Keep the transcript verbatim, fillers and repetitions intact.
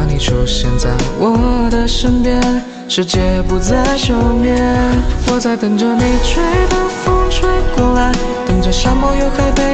当你出现在我的身边，世界不再休眠。我在等着你吹的风吹过来，等着沙漠有海被